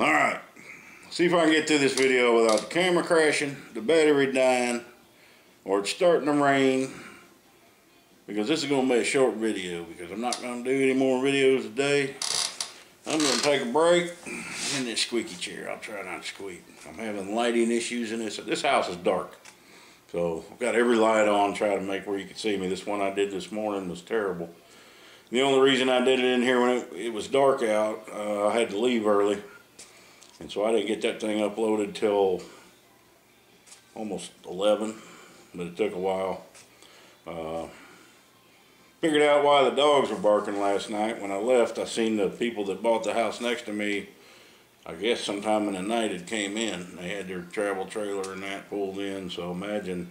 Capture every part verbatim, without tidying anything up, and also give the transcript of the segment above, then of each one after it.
Alright, see if I can get through this video without the camera crashing, the battery dying, or it's starting to rain, because this is going to be a short video, because I'm not going to do any more videos today. I'm going to take a break. In this squeaky chair, I'll try not to squeak. I'm having lighting issues in this. This house is dark, so I've got every light on, try to make where you can see me. This one I did this morning was terrible. The only reason I did it in here when it, it was dark out, uh, I had to leave early. And so I didn't get that thing uploaded till almost eleven, but it took a while. Uh, figured out why the dogs were barking last night. When I left, I seen the people that bought the house next to me, I guess sometime in the night it came in. They had their travel trailer and that pulled in, so imagine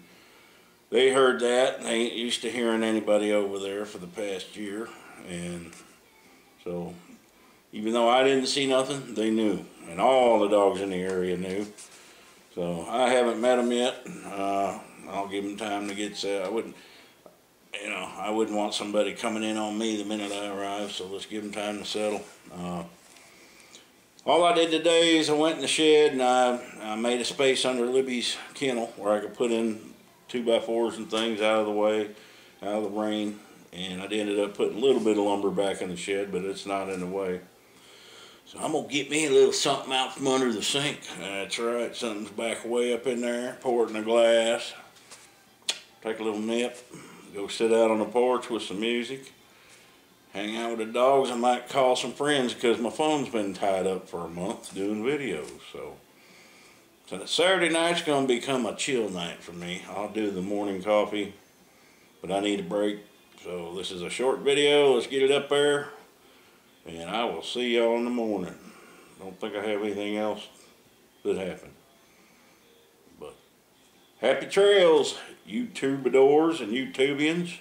they heard that. They ain't used to hearing anybody over there for the past year. And so even though I didn't see nothing, they knew. And all the dogs in the area knew. So I haven't met them yet. Uh, I'll give them time to get set. I wouldn't, you know, I wouldn't want somebody coming in on me the minute I arrive. So let's give them time to settle. Uh, all I did today is I went in the shed and I, I made a space under Libby's kennel where I could put in two by fours and things out of the way, out of the rain. And I ended up putting a little bit of lumber back in the shed, but it's not in the way. So I'm going to get me a little something out from under the sink. That's right, something's back way up in there. Pour it in a glass. Take a little nip. Go sit out on the porch with some music. Hang out with the dogs. I might call some friends because my phone's been tied up for a month doing videos. So, so Saturday night's going to become a chill night for me. I'll do the morning coffee, but I need a break. So this is a short video. Let's get it up there. And I will see y'all in the morning. Don't think I have anything else that happened. But happy trails, YouTubadors and YouTubians.